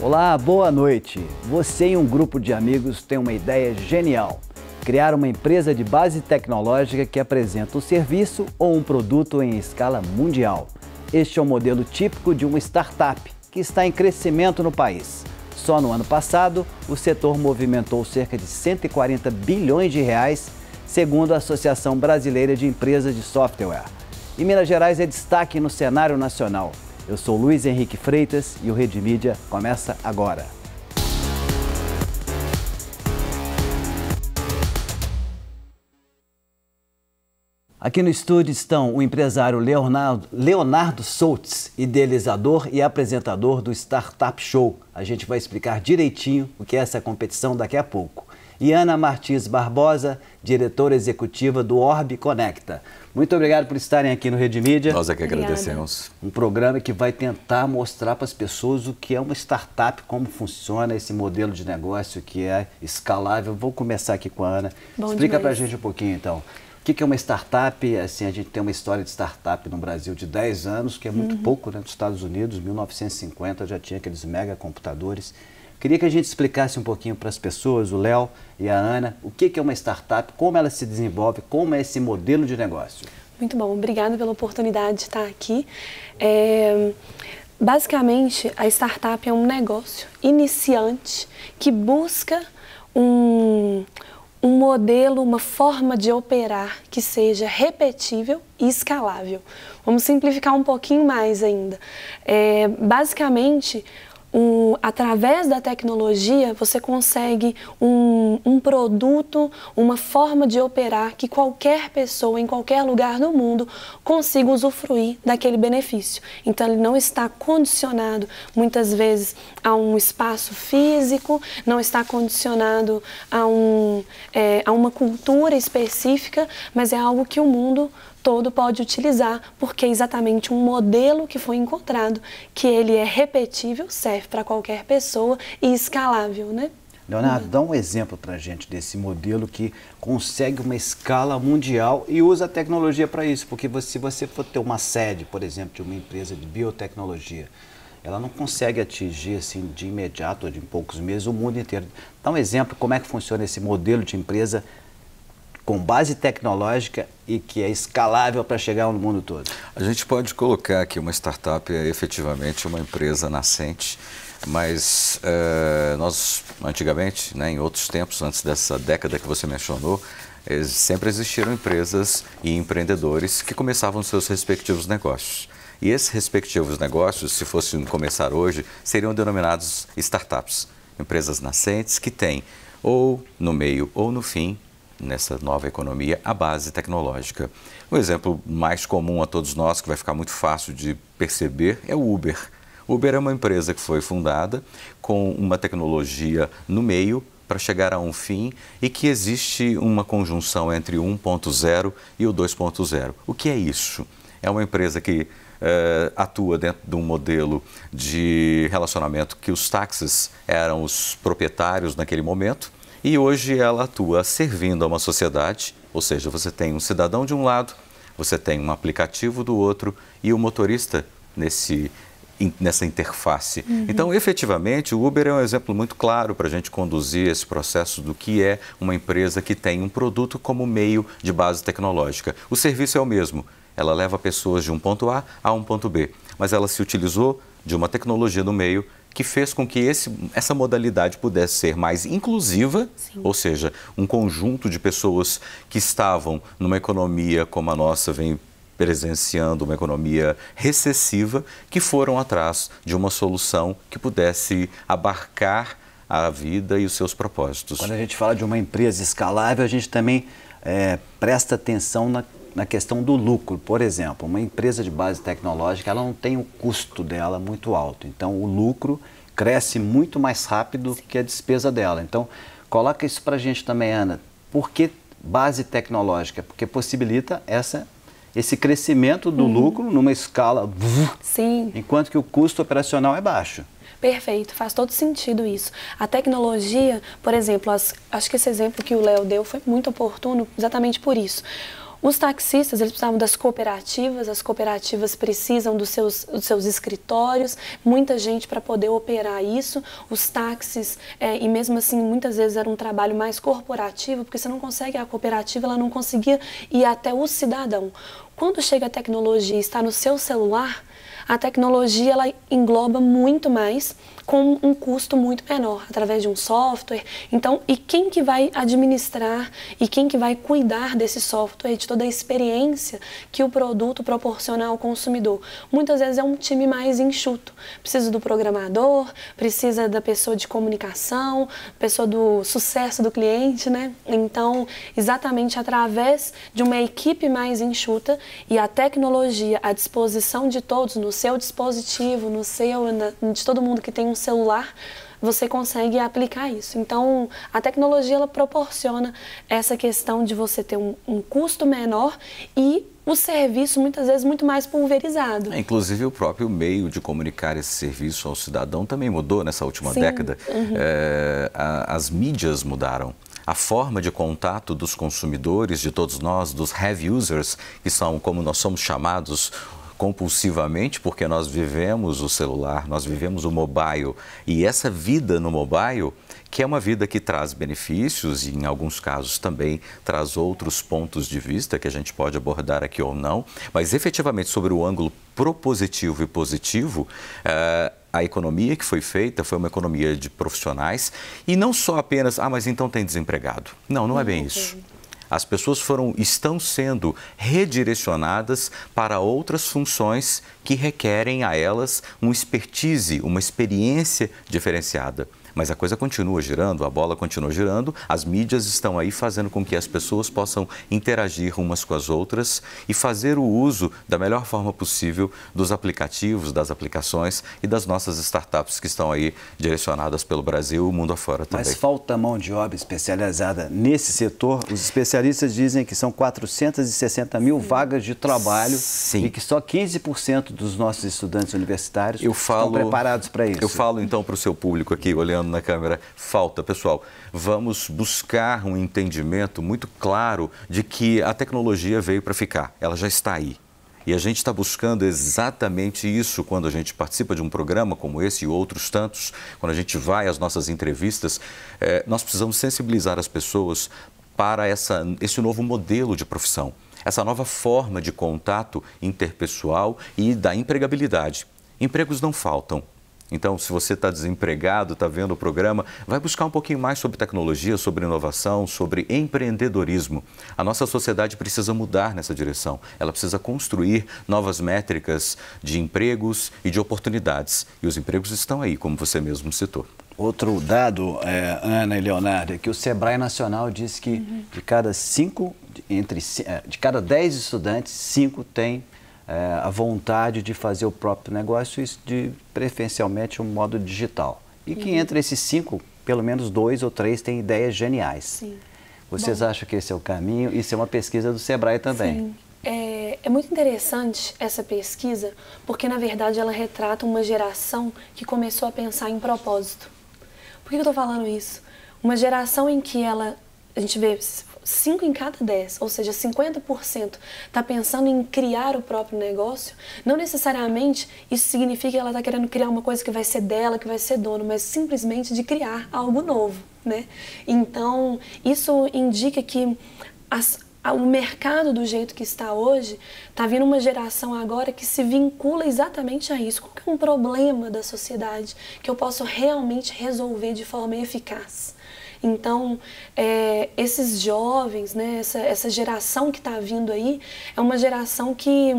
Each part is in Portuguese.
Olá, boa noite. Você e um grupo de amigos tem uma ideia genial. Criar uma empresa de base tecnológica que apresenta um serviço ou um produto em escala mundial. Este é o modelo típico de uma startup que está em crescimento no país. Só no ano passado, o setor movimentou cerca de 140 bilhões de reais, segundo a Associação Brasileira de Empresas de Software. E Minas Gerais é destaque no cenário nacional. Eu sou Luiz Henrique Freitas e o Rede Mídia começa agora. Aqui no estúdio estão o empresário Leonardo Soltz, idealizador e apresentador do Startup Show. A gente vai explicar direitinho o que é essa competição daqui a pouco. E Anna Martins Barbosa, diretora executiva do Órbi Conecta. Muito obrigado por estarem aqui no Rede Mídia. Nós é que agradecemos. Um programa que vai tentar mostrar para as pessoas o que é uma startup, como funciona esse modelo de negócio que é escalável. Vou começar aqui com a Ana. Explica para a gente um pouquinho, então. O que é uma startup? Assim, a gente tem uma história de startup no Brasil de 10 anos, que é muito pouco, né? Nos Estados Unidos, 1950, já tinha aqueles mega computadores. Queria que a gente explicasse um pouquinho para as pessoas, o Léo e a Ana, o que é uma startup, como ela se desenvolve, como é esse modelo de negócio. Muito bom, obrigada pela oportunidade de estar aqui. Basicamente, a startup é um negócio iniciante que busca um modelo, uma forma de operar que seja repetível e escalável. Vamos simplificar um pouquinho mais ainda. Basicamente, através da tecnologia, você consegue um produto, uma forma de operar que qualquer pessoa, em qualquer lugar do mundo, consiga usufruir daquele benefício. Então, ele não está condicionado, muitas vezes, a um espaço físico, não está condicionado a uma cultura específica, mas é algo que o mundo todo pode utilizar, porque é exatamente um modelo que foi encontrado, que ele é repetível, serve para qualquer pessoa e escalável, né? Leonardo, dá um exemplo para a gente desse modelo que consegue uma escala mundial e usa a tecnologia para isso, porque se você for ter uma sede, por exemplo, de uma empresa de biotecnologia, ela não consegue atingir assim de imediato ou de poucos meses o mundo inteiro. Dá um exemplo como é que funciona esse modelo de empresa com base tecnológica e que é escalável para chegar no mundo todo. A gente pode colocar que uma startup é efetivamente uma empresa nascente, mas nós antigamente, né, em outros tempos, antes dessa década que você mencionou, sempre existiram empresas e empreendedores que começavam seus respectivos negócios. E esses respectivos negócios, se fossem começar hoje, seriam denominados startups, empresas nascentes que têm ou no meio ou no fim, nessa nova economia, a base tecnológica. Um exemplo mais comum a todos nós, que vai ficar muito fácil de perceber, é o Uber. Uber é uma empresa que foi fundada com uma tecnologia no meio para chegar a um fim e que existe uma conjunção entre o 1.0 e o 2.0. O que é isso? É uma empresa que atua dentro de um modelo de relacionamento que os táxis eram os proprietários naquele momento, e hoje ela atua servindo a uma sociedade, ou seja, você tem um cidadão de um lado, você tem um aplicativo do outro e o motorista nessa interface. Então, efetivamente, o Uber é um exemplo muito claro para a gente conduzir esse processo do que é uma empresa que tem um produto como meio de base tecnológica. O serviço é o mesmo, ela leva pessoas de um ponto A a um ponto B, mas ela se utilizou de uma tecnologia no meio que fez com que essa modalidade pudesse ser mais inclusiva, ou seja, um conjunto de pessoas que estavam numa economia como a nossa vem presenciando, uma economia recessiva, que foram atrás de uma solução que pudesse abarcar a vida e os seus propósitos. Quando a gente fala de uma empresa escalável, a gente também presta atenção na questão do lucro. Por exemplo, uma empresa de base tecnológica, ela não tem o custo dela muito alto. Então, o lucro cresce muito mais rápido que a despesa dela. Então, coloca isso para a gente também, Ana. Por que base tecnológica? Porque possibilita esse crescimento do lucro numa escala, enquanto que o custo operacional é baixo. Perfeito, faz todo sentido isso. A tecnologia, por exemplo, acho que esse exemplo que o Léo deu foi muito oportuno exatamente por isso. Os taxistas, eles precisavam das cooperativas, as cooperativas precisam dos seus escritórios, muita gente para poder operar isso, os táxis, e mesmo assim muitas vezes era um trabalho mais corporativo, porque você não consegue, a cooperativa ela não conseguia ir até o cidadão. Quando chega a tecnologia e está no seu celular, a tecnologia ela engloba muito mais com um custo muito menor, através de um software. Então, e quem que vai administrar e quem que vai cuidar desse software, de toda a experiência que o produto proporciona ao consumidor? Muitas vezes é um time mais enxuto. Precisa do programador, precisa da pessoa de comunicação, pessoa do sucesso do cliente, né? Então, exatamente através de uma equipe mais enxuta e a tecnologia à disposição de todos, no seu dispositivo, no seu, de todo mundo que tem um celular, você consegue aplicar isso. Então, a tecnologia ela proporciona essa questão de você ter um custo menor e o serviço, muitas vezes, muito mais pulverizado. Inclusive, o próprio meio de comunicar esse serviço ao cidadão também mudou nessa última década. Uhum. As mídias mudaram. A forma de contato dos consumidores, de todos nós, dos heavy users, que são, como nós somos chamados, compulsivamente, porque nós vivemos o celular, nós vivemos o mobile, e essa vida no mobile, que é uma vida que traz benefícios e, em alguns casos, também traz outros pontos de vista que a gente pode abordar aqui ou não, mas efetivamente sobre o ângulo propositivo e positivo, a economia que foi feita foi uma economia de profissionais e não só apenas, mas então tem desempregado. Não é bem isso. As pessoas estão sendo redirecionadas para outras funções que requerem a elas uma expertise, uma experiência diferenciada. Mas a coisa continua girando, a bola continua girando, as mídias estão aí fazendo com que as pessoas possam interagir umas com as outras e fazer o uso da melhor forma possível dos aplicativos, das aplicações e das nossas startups que estão aí direcionadas pelo Brasil e o mundo afora também. Mas falta mão de obra especializada nesse setor. Os especialistas dizem que são 460 mil vagas de trabalho. Sim. E que só 15% dos nossos estudantes universitários estão preparados para isso. Eu falo então para o seu público aqui, olhando na câmera, falta, pessoal. Vamos buscar um entendimento muito claro de que a tecnologia veio para ficar, ela já está aí. E a gente está buscando exatamente isso quando a gente participa de um programa como esse e outros tantos, quando a gente vai às nossas entrevistas, nós precisamos sensibilizar as pessoas para esse novo modelo de profissão, essa nova forma de contato interpessoal e da empregabilidade. Empregos não faltam. Então, se você está desempregado, está vendo o programa, vai buscar um pouquinho mais sobre tecnologia, sobre inovação, sobre empreendedorismo. A nossa sociedade precisa mudar nessa direção. Ela precisa construir novas métricas de empregos e de oportunidades. E os empregos estão aí, como você mesmo citou. Outro dado, Ana e Leonardo, é que o Sebrae Nacional diz que de cada 10 estudantes, 5 têm a vontade de fazer o próprio negócio, isso de preferencialmente um modo digital. E que entre esses 5, pelo menos 2 ou 3 têm ideias geniais. Sim. Vocês acham que esse é o caminho? Isso é uma pesquisa do Sebrae também. Sim. É muito interessante essa pesquisa, porque na verdade ela retrata uma geração que começou a pensar em propósito. Por que eu estou falando isso? Uma geração em que a gente vê 5 em cada 10, ou seja, 50% está pensando em criar o próprio negócio. Não necessariamente isso significa que ela está querendo criar uma coisa que vai ser dela, que vai ser dono, mas simplesmente de criar algo novo, né? Então, isso indica que o mercado, do jeito que está hoje, está vindo uma geração agora que se vincula exatamente a isso. Qual que é um problema da sociedade que eu posso realmente resolver de forma eficaz? Então, esses jovens, né, essa geração que está vindo aí, é uma geração que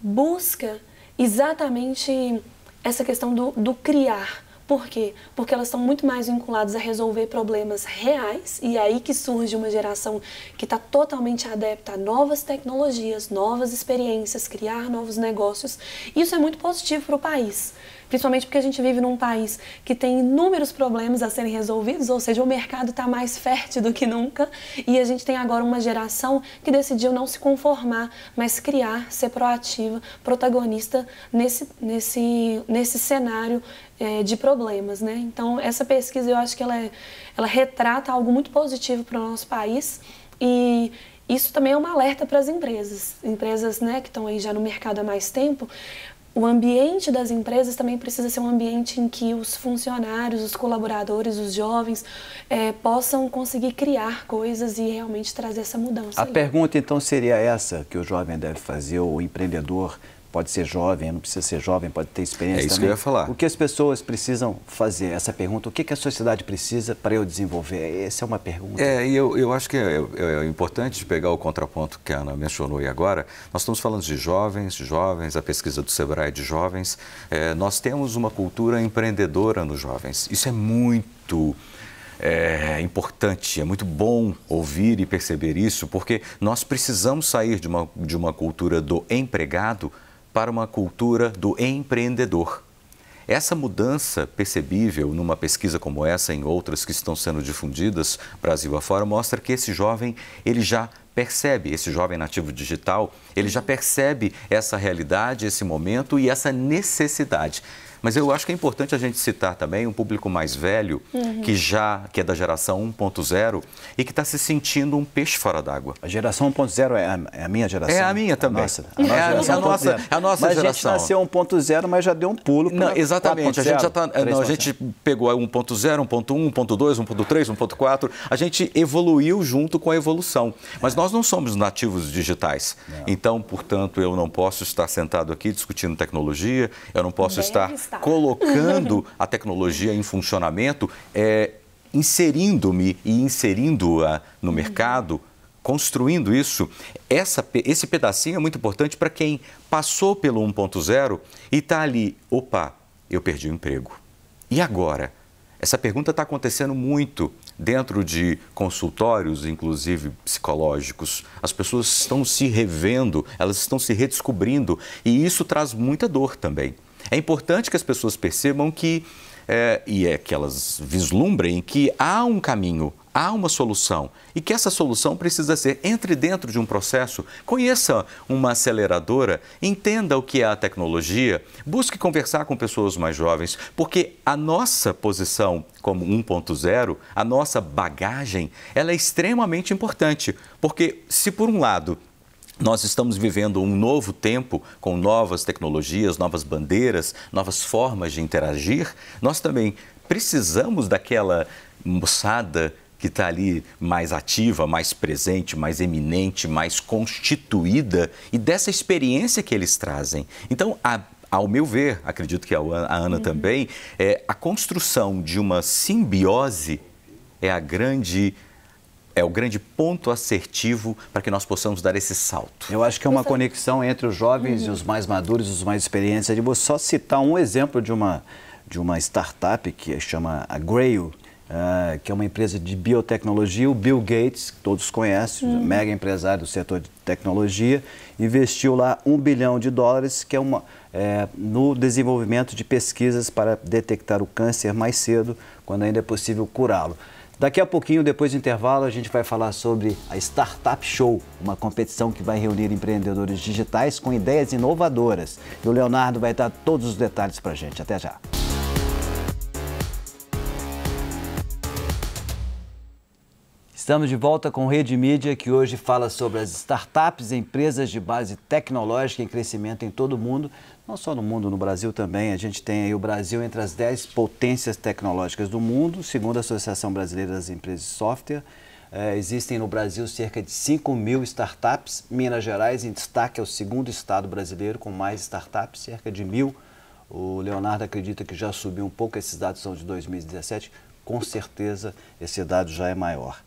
busca exatamente essa questão do criar. Por quê? Porque elas estão muito mais vinculadas a resolver problemas reais, e aí que surge uma geração que está totalmente adepta a novas tecnologias, novas experiências, criar novos negócios. Isso é muito positivo para o país, principalmente porque a gente vive num país que tem inúmeros problemas a serem resolvidos, ou seja, o mercado está mais fértil do que nunca, e a gente tem agora uma geração que decidiu não se conformar, mas criar, ser proativa, protagonista nesse cenário de problemas, né? Então, essa pesquisa, eu acho que ela retrata algo muito positivo para o nosso país e Isso também é uma alerta para as empresas. Empresas, né, que estão aí já no mercado há mais tempo. O ambiente das empresas também precisa ser um ambiente em que os funcionários, os colaboradores, os jovens possam conseguir criar coisas e realmente trazer essa mudança. A pergunta então seria essa que o jovem deve fazer, ou o empreendedor, pode ser jovem, não precisa ser jovem, pode ter experiência também. É isso também que eu ia falar. O que as pessoas precisam fazer? Essa pergunta, o que a sociedade precisa para eu desenvolver? Essa é uma pergunta. Eu acho que é importante pegar o contraponto que a Ana mencionou aí agora. Nós estamos falando de jovens, a pesquisa do Sebrae de jovens. Nós temos uma cultura empreendedora nos jovens. Isso é muito... É importante, é muito bom ouvir e perceber isso, porque nós precisamos sair de uma cultura do empregado para uma cultura do empreendedor. Essa mudança percebível numa pesquisa como essa, em outras que estão sendo difundidas Brasil afora, mostra que esse jovem, ele já percebe, esse jovem nativo digital, ele já percebe essa realidade, esse momento e essa necessidade. Mas eu acho que é importante a gente citar também um público mais velho, que é da geração 1.0 e que está se sentindo um peixe fora d'água. A geração 1.0 é a minha geração? É a minha também. A nossa geração. A gente nasceu 1.0, mas já deu um pulo para 4.0. Exatamente. A gente pegou 1.0, 1.1, 1.2, 1.3, 1.4. A gente evoluiu junto com a evolução. Mas nós não somos nativos digitais. Não. Então, portanto, eu não posso estar sentado aqui discutindo tecnologia, eu não posso estar colocando a tecnologia em funcionamento, inserindo-me e inserindo-a no mercado, construindo isso. Esse pedacinho é muito importante para quem passou pelo 1.0 e está ali, opa, eu perdi o emprego. E agora? Essa pergunta está acontecendo muito dentro de consultórios, inclusive psicológicos. As pessoas estão se revendo, elas estão se redescobrindo e isso traz muita dor também. É importante que as pessoas percebam que, que elas vislumbrem que há um caminho, há uma solução e que essa solução precisa ser, entre dentro de um processo, conheça uma aceleradora, entenda o que é a tecnologia, busque conversar com pessoas mais jovens, porque a nossa posição como 1.0, a nossa bagagem, ela é extremamente importante, porque se por um lado... Nós estamos vivendo um novo tempo com novas tecnologias, novas bandeiras, novas formas de interagir. Nós também precisamos daquela moçada que está ali mais ativa, mais presente, mais eminente, mais constituída e dessa experiência que eles trazem. Então, ao meu ver, acredito que a Ana também, a construção de uma simbiose é o grande ponto assertivo para que nós possamos dar esse salto. Eu acho que é uma conexão entre os jovens e os mais maduros, os mais experientes. Eu vou só citar um exemplo de uma startup que chama a Grail, que é uma empresa de biotecnologia. O Bill Gates, que todos conhecem, mega empresário do setor de tecnologia, investiu lá US$1 bilhão, que é no desenvolvimento de pesquisas para detectar o câncer mais cedo, quando ainda é possível curá-lo. Daqui a pouquinho, depois do intervalo, a gente vai falar sobre a Startup Show, uma competição que vai reunir empreendedores digitais com ideias inovadoras. E o Leonardo vai dar todos os detalhes para a gente. Até já. Estamos de volta com Rede Mídia, que hoje fala sobre as startups, empresas de base tecnológica em crescimento em todo o mundo. Não só no mundo, no Brasil também. A gente tem aí o Brasil entre as 10 potências tecnológicas do mundo, segundo a Associação Brasileira das Empresas de Software. Existem no Brasil cerca de 5.000 startups. Minas Gerais, em destaque, é o segundo estado brasileiro com mais startups, cerca de 1.000. O Leonardo acredita que já subiu um pouco, esses dados são de 2017. Com certeza, esse dado já é maior.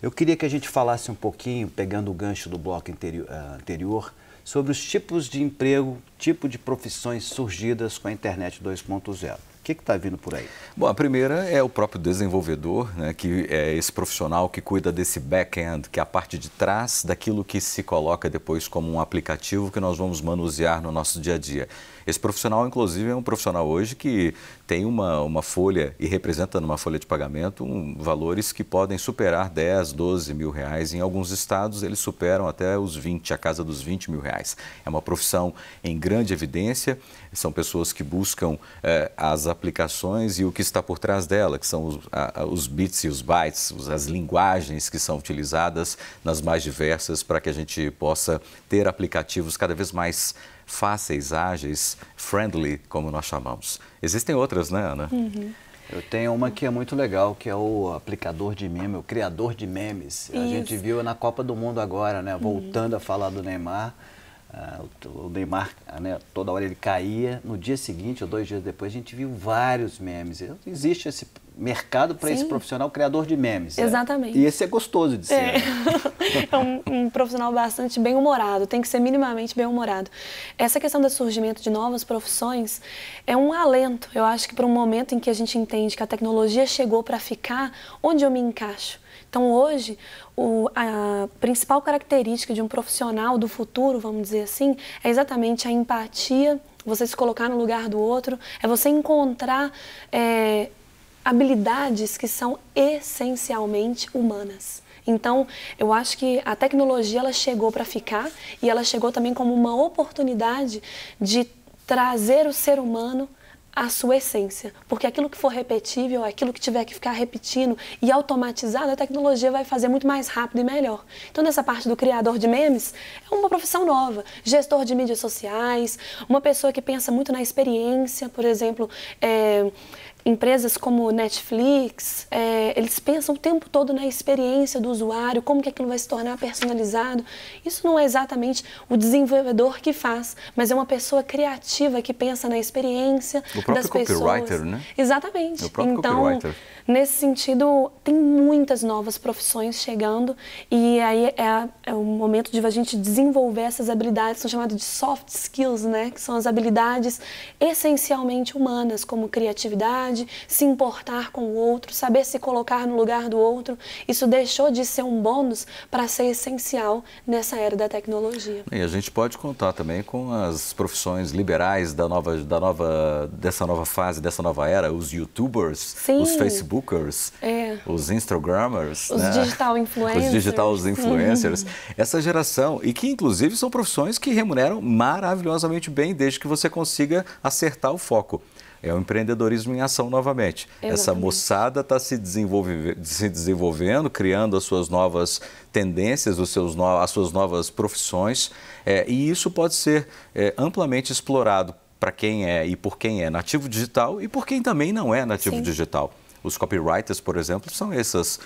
Eu queria que a gente falasse um pouquinho, pegando o gancho do bloco anterior, sobre os tipos de emprego, tipo de profissões surgidas com a internet 2.0. O que está vindo por aí? Bom, a primeira é o próprio desenvolvedor, né, que é esse profissional que cuida desse back-end, que é a parte de trás daquilo que se coloca depois como um aplicativo que nós vamos manusear no nosso dia a dia. Esse profissional, inclusive, é um profissional hoje que tem uma folha e representa numa folha de pagamento valores que podem superar 10, 12 mil reais. Em alguns estados, eles superam até os 20, a casa dos 20 mil reais. É uma profissão em grande evidência, são pessoas que buscam as aplicações e o que está por trás dela, que são os bits e os bytes, as linguagens que são utilizadas nas mais diversas para que a gente possa ter aplicativos cada vez mais fáceis, ágeis, friendly, como nós chamamos. Existem outras, né, Ana? Uhum. Eu tenho uma que é muito legal, que é o aplicador de meme, o criador de memes. Isso. A gente viu na Copa do Mundo agora, né? Voltando a falar do Neymar. O Neymar, né, toda hora ele caía. No dia seguinte, ou 2 dias depois, a gente viu vários memes. Existe esse mercado para esse profissional criador de memes. Exatamente. É. E esse é gostoso de ser. É, né? É um profissional bastante bem-humorado, tem que ser minimamente bem-humorado. Essa questão do surgimento de novas profissões é um alento. Eu acho que para um momento em que a gente entende que a tecnologia chegou para ficar, onde eu me encaixo? Então, hoje, a principal característica de um profissional do futuro, vamos dizer assim, é exatamente a empatia, você se colocar no lugar do outro, é você encontrar habilidades que são essencialmente humanas. Então, eu acho que a tecnologia ela chegou para ficar e ela chegou também como uma oportunidade de trazer o ser humano a sua essência, porque aquilo que for repetível, aquilo que tiver que ficar repetindo e automatizado, a tecnologia vai fazer muito mais rápido e melhor. Então, nessa parte do criador de memes, é uma profissão nova. Gestor de mídias sociais, uma pessoa que pensa muito na experiência, por exemplo, empresas como Netflix, eles pensam o tempo todo na experiência do usuário, como que aquilo vai se tornar personalizado. Isso não é exatamente o desenvolvedor que faz, mas é uma pessoa criativa que pensa na experiência das pessoas. O próprio copywriter, né? Exatamente. O próprio copywriter. Então, nesse sentido, tem muitas novas profissões chegando e aí é o momento de a gente desenvolver essas habilidades, que são chamadas de soft skills, né? Que são as habilidades essencialmente humanas, como criatividade, se importar com o outro, saber se colocar no lugar do outro. Isso deixou de ser um bônus para ser essencial nessa era da tecnologia. E a gente pode contar também com as profissões liberais dessa nova fase, dessa nova era, os youtubers, sim, os facebookers, os instagrammers, os, né? digital influencers, essa geração, e que inclusive são profissões que remuneram maravilhosamente bem, desde que você consiga acertar o foco. É o empreendedorismo em ação novamente. Exatamente. Essa moçada está se desenvolvendo, criando as suas novas tendências, as suas novas profissões. E isso pode ser amplamente explorado para quem é e por quem é nativo digital e por quem também não é nativo digital. Os copywriters, por exemplo, são esses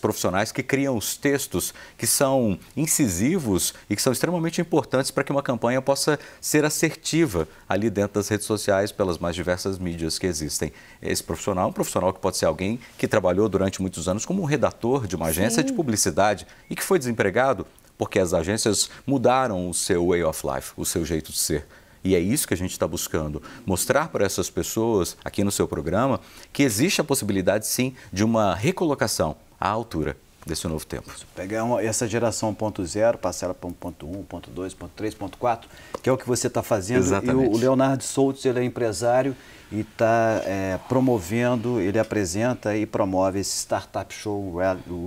profissionais que criam os textos que são incisivos e que são extremamente importantes para que uma campanha possa ser assertiva ali dentro das redes sociais, pelas mais diversas mídias que existem. Esse profissional é um profissional que pode ser alguém que trabalhou durante muitos anos como um redator de uma agência de publicidade e que foi desempregado porque as agências mudaram o seu way of life, o seu jeito de ser. E é isso que a gente está buscando, mostrar para essas pessoas, aqui no seu programa, que existe a possibilidade, sim, de uma recolocação à altura desse novo tempo. Pegar essa geração 1.0, passar ela para 1.1, 1.2, 1.3, 1.4, que é o que você está fazendo. Exatamente. E o Leonardo Soltz, ele é empresário e está promovendo, ele apresenta e promove esse Startup Show,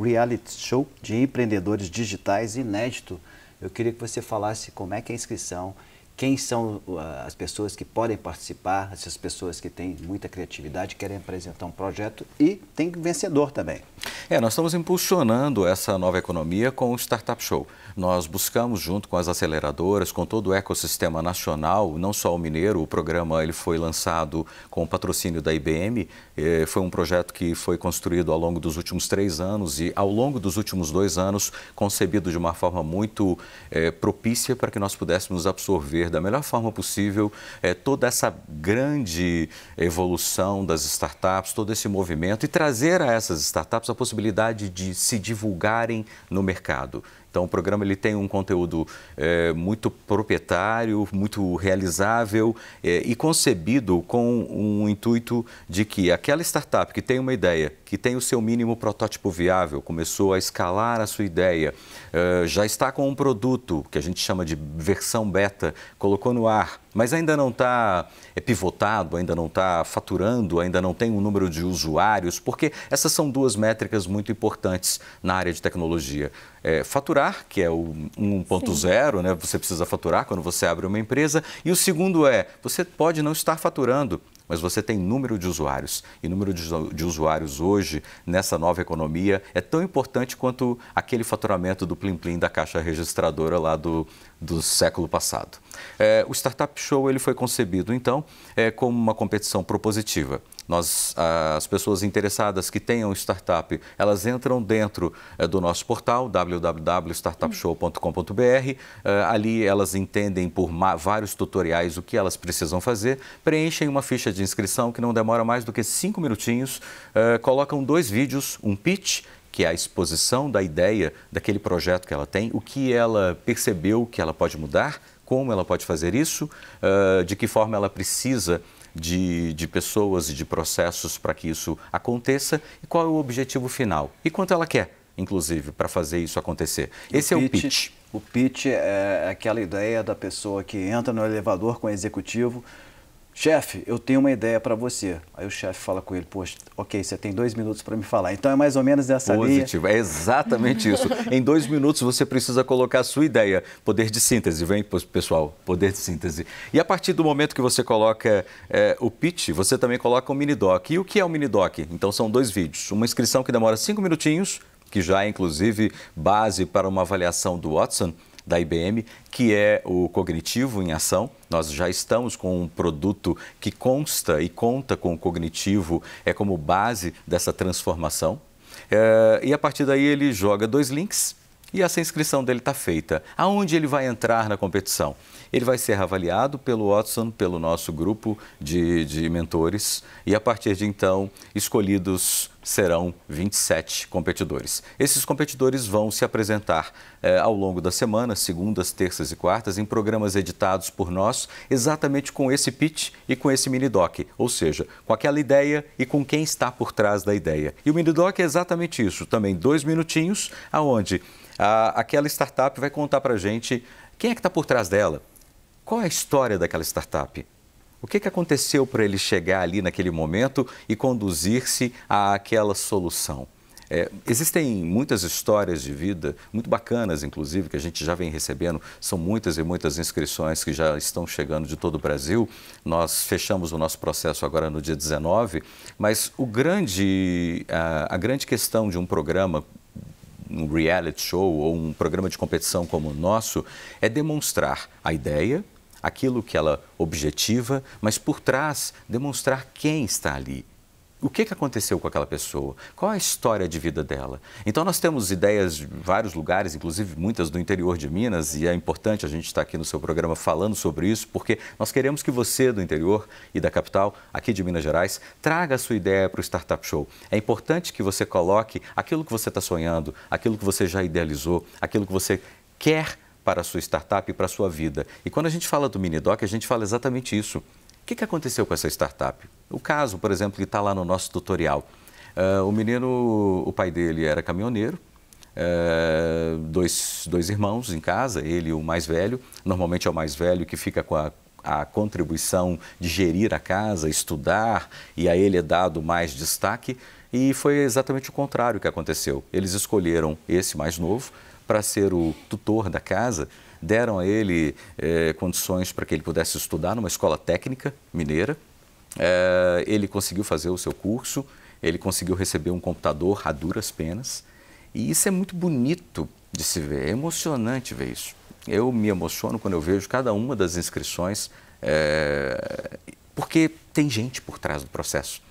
reality show de empreendedores digitais inédito. Eu queria que você falasse como é que é a inscrição, quem são as pessoas que podem participar, essas pessoas que têm muita criatividade, querem apresentar um projeto e tem vencedor também. Nós estamos impulsionando essa nova economia com o Startup Show. Nós buscamos, junto com as aceleradoras, com todo o ecossistema nacional, não só o mineiro. O programa ele foi lançado com o patrocínio da IBM. Foi um projeto que foi construído ao longo dos últimos 3 anos e, ao longo dos últimos 2 anos, concebido de uma forma muito propícia para que nós pudéssemos absorver da melhor forma possível toda essa grande evolução das startups, todo esse movimento, e trazer a essas startups a possibilidade de se divulgarem no mercado. Então, o programa ele tem um conteúdo muito proprietário, muito realizável e concebido com um intuito de que aquela startup que tem uma ideia, que tem o seu mínimo protótipo viável, começou a escalar a sua ideia, já está com um produto que a gente chama de versão beta, colocou no ar, mas ainda não está pivotado, ainda não está faturando, ainda não tem um número de usuários, porque essas são duas métricas muito importantes na área de tecnologia. Faturar, que é o 1.0, né? Você precisa faturar quando você abre uma empresa. E o segundo é, você pode não estar faturando, mas você tem número de usuários. E número de usuários hoje, nessa nova economia, é tão importante quanto aquele faturamento do plim-plim da caixa registradora lá do século passado. O Startup Show ele foi concebido, então, como uma competição propositiva. As pessoas interessadas que tenham startup, elas entram dentro do nosso portal, www.startupshow.com.br. Ali elas entendem por vários tutoriais o que elas precisam fazer, preenchem uma ficha de inscrição que não demora mais do que 5 minutinhos, colocam 2 vídeos, um pitch, que é a exposição da ideia daquele projeto que ela tem, o que ela percebeu que ela pode mudar, como ela pode fazer isso, de que forma ela precisa de pessoas e de processos para que isso aconteça e qual é o objetivo final e quanto ela quer, inclusive, para fazer isso acontecer. Esse é o pitch. O pitch é aquela ideia da pessoa que entra no elevador com o executivo. Chefe, eu tenho uma ideia para você. Aí o chefe fala com ele, poxa, ok, você tem 2 minutos para me falar. Então é mais ou menos dessa linha. Positivo, é exatamente isso. Em 2 minutos você precisa colocar a sua ideia. Poder de síntese, vem pessoal, poder de síntese. E a partir do momento que você coloca o pitch, você também coloca o mini-doc. E o que é o mini-doc? Então são 2 vídeos. Uma inscrição que demora 5 minutinhos, que já é inclusive base para uma avaliação do Watson, da IBM, que é o cognitivo em ação. Nós já estamos com um produto que consta e conta com o cognitivo como base dessa transformação. E a partir daí ele joga 2 links e essa inscrição dele está feita. Aonde ele vai entrar na competição? Ele vai ser avaliado pelo Watson, pelo nosso grupo de mentores e a partir de então escolhidos serão 27 competidores. Esses competidores vão se apresentar ao longo da semana, segundas, terças e quartas, em programas editados por nós, exatamente com esse pitch e com esse mini-doc, ou seja, com aquela ideia e com quem está por trás da ideia. E o mini-doc é exatamente isso, também 2 minutinhos, aonde aquela startup vai contar para a gente quem é que está por trás dela, qual é a história daquela startup. O que aconteceu para ele chegar ali naquele momento e conduzir-se àquela solução? Existem muitas histórias de vida, muito bacanas, inclusive, que a gente já vem recebendo. São muitas e muitas inscrições que já estão chegando de todo o Brasil. Nós fechamos o nosso processo agora no dia 19, mas a grande questão de um programa, um reality show ou um programa de competição como o nosso, é demonstrar a ideia, aquilo que ela objetiva, mas por trás demonstrar quem está ali. O que aconteceu com aquela pessoa? Qual a história de vida dela? Então, nós temos ideias de vários lugares, inclusive muitas do interior de Minas, e é importante a gente estar aqui no seu programa falando sobre isso, porque nós queremos que você do interior e da capital, aqui de Minas Gerais, traga a sua ideia para o Startup Show. É importante que você coloque aquilo que você está sonhando, aquilo que você já idealizou, aquilo que você quer para a sua startup e para a sua vida. E quando a gente fala do mini-doc, a gente fala exatamente isso. O que aconteceu com essa startup? O caso, por exemplo, que está lá no nosso tutorial. O menino, o pai dele era caminhoneiro, dois irmãos em casa, ele e o mais velho. Normalmente é o mais velho que fica com a contribuição de gerir a casa, estudar, e a ele é dado mais destaque. E foi exatamente o contrário que aconteceu. Eles escolheram esse mais novo para ser o tutor da casa, deram a ele condições para que ele pudesse estudar numa escola técnica mineira. Ele conseguiu fazer o seu curso, ele conseguiu receber um computador a duras penas. E isso é muito bonito de se ver, é emocionante ver isso. Eu me emociono quando eu vejo cada uma das inscrições, porque tem gente por trás do processo.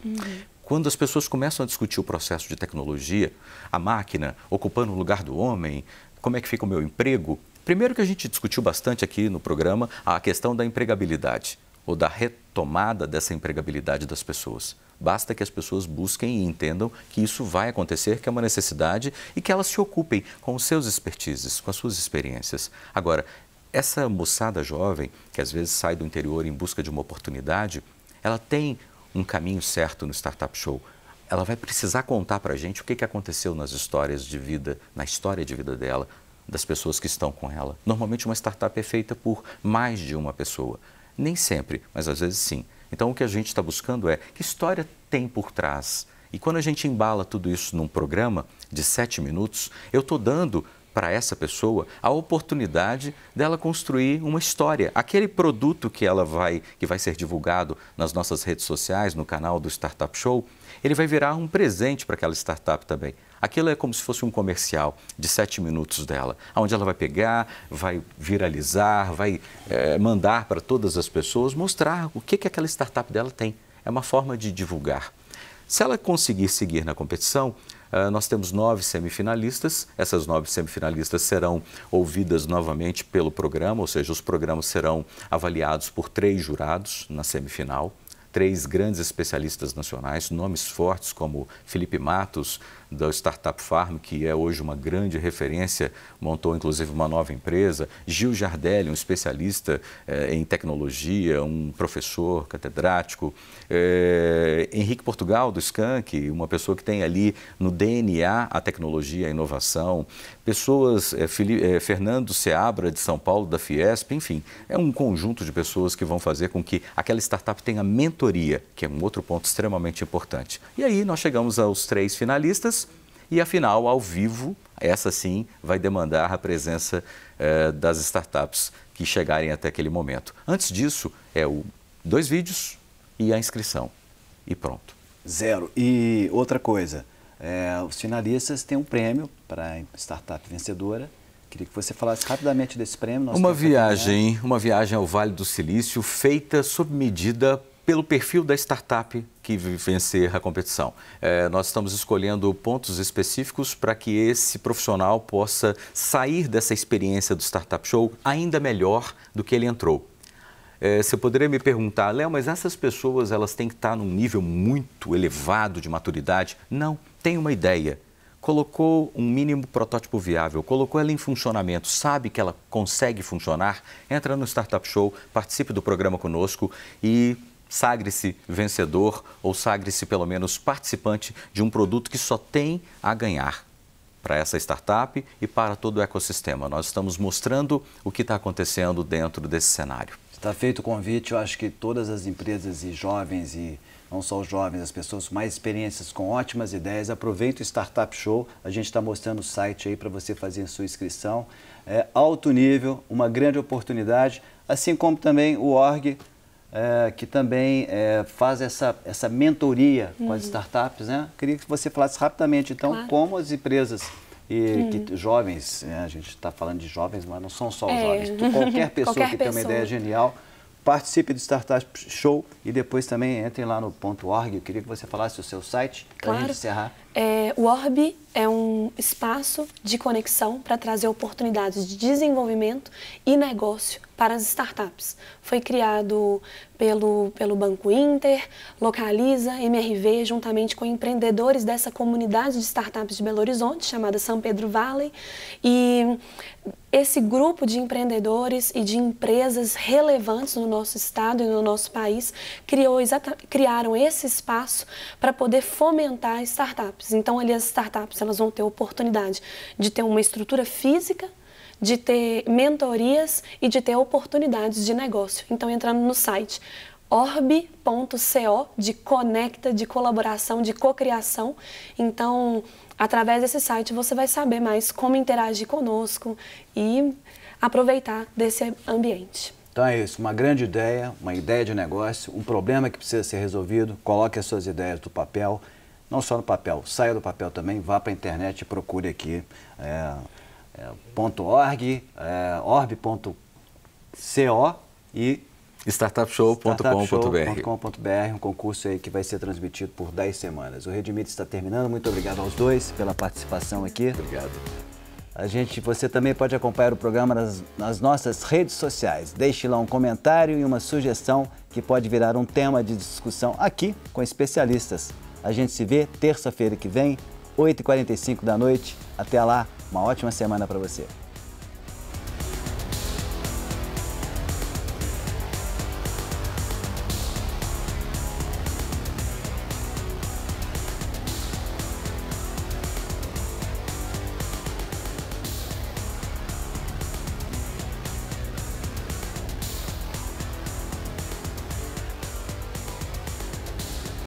Quando as pessoas começam a discutir o processo de tecnologia, a máquina ocupando o lugar do homem, como é que fica o meu emprego? Primeiro que a gente discutiu bastante aqui no programa a questão da empregabilidade ou da retomada dessa empregabilidade das pessoas. Basta que as pessoas busquem e entendam que isso vai acontecer, que é uma necessidade e que elas se ocupem com os seus expertises, com as suas experiências. Agora, essa moçada jovem, que às vezes sai do interior em busca de uma oportunidade, ela tem um caminho certo no Startup Show. Ela vai precisar contar para a gente o que aconteceu nas histórias de vida, na história de vida dela, das pessoas que estão com ela. Normalmente uma startup é feita por mais de uma pessoa. Nem sempre, mas às vezes sim. Então, o que a gente está buscando é que história tem por trás. E quando a gente embala tudo isso num programa de 7 minutos, eu estou dando para essa pessoa a oportunidade dela construir uma história. Aquele produto que ela vai ser divulgado nas nossas redes sociais, no canal do Startup Show, ele vai virar um presente para aquela startup também. Aquilo é como se fosse um comercial de 7 minutos dela, onde ela vai pegar, vai viralizar, vai mandar para todas as pessoas, mostrar o que aquela startup dela tem. É uma forma de divulgar. Se ela conseguir seguir na competição, nós temos 9 semifinalistas. Essas 9 semifinalistas serão ouvidas novamente pelo programa, ou seja, os programas serão avaliados por 3 jurados na semifinal. 3 grandes especialistas nacionais, nomes fortes como Felipe Matos, da Startup Farm, que é hoje uma grande referência, montou inclusive uma nova empresa. Gil Jardelli, um especialista em tecnologia, um professor catedrático. Henrique Portugal, do Skank, uma pessoa que tem ali no DNA a tecnologia, a inovação. Pessoas, Fernando Seabra, de São Paulo, da Fiesp, enfim, é um conjunto de pessoas que vão fazer com que aquela startup tenha mentoria, que é um outro ponto extremamente importante. E aí nós chegamos aos 3 finalistas e a final, ao vivo, essa sim vai demandar a presença das startups que chegarem até aquele momento. Antes disso, é 2 vídeos e a inscrição. E pronto. Zero. E outra coisa, os finalistas têm um prêmio para a startup vencedora. Queria que você falasse rapidamente desse prêmio. Uma viagem ao Vale do Silício feita sob medida pelo perfil da startup que vencer a competição. Nós estamos escolhendo pontos específicos para que esse profissional possa sair dessa experiência do Startup Show ainda melhor do que ele entrou. Você poderia me perguntar, Léo, mas essas pessoas elas têm que estar num nível muito elevado de maturidade? Não, tem uma ideia. Colocou um mínimo protótipo viável, colocou ela em funcionamento, sabe que ela consegue funcionar, entra no Startup Show, participe do programa conosco e sagre-se vencedor ou sagre-se pelo menos participante de um produto que só tem a ganhar para essa startup e para todo o ecossistema. Nós estamos mostrando o que está acontecendo dentro desse cenário. Está feito o convite. Eu acho que todas as empresas e jovens, e não só os jovens, as pessoas com mais experiências, com ótimas ideias, aproveita o Startup Show. A gente está mostrando o site aí para você fazer a sua inscrição. É alto nível, uma grande oportunidade, assim como também o org, que também faz essa mentoria com as startups, né? Queria que você falasse rapidamente, então, como as empresas e que jovens, a gente está falando de jovens, mas não são só os jovens, qualquer pessoa que tem uma ideia genial, participe do Startup Show e depois também entre lá no .org. Eu queria que você falasse o seu site para a gente encerrar. O Órbi é um espaço de conexão para trazer oportunidades de desenvolvimento e negócio para as startups. Foi criado pelo Banco Inter, Localiza, MRV, juntamente com empreendedores dessa comunidade de startups de Belo Horizonte, chamada São Pedro Valley. E esse grupo de empreendedores e de empresas relevantes no nosso estado e no nosso país criaram esse espaço para poder fomentar startups. Então, ali as startups elas vão ter oportunidade de ter uma estrutura física, de ter mentorias e de ter oportunidades de negócio. Então, entrando no site orbi.co, de conecta, de colaboração, de cocriação. Então, através desse site você vai saber mais como interagir conosco e aproveitar desse ambiente. Então é isso, uma grande ideia, uma ideia de negócio, um problema que precisa ser resolvido, coloque as suas ideias no papel. Não só no papel, saia do papel também, vá para a internet e procure aqui .org, orb.co e startupshow.com.br, um concurso aí que vai ser transmitido por 10 semanas. O Rede Mídia está terminando, muito obrigado aos dois pela participação aqui. Obrigado. Você também pode acompanhar o programa nas nossas redes sociais. Deixe lá um comentário e uma sugestão que pode virar um tema de discussão aqui com especialistas. A gente se vê terça-feira que vem, 8h45 da noite. Até lá, uma ótima semana para você.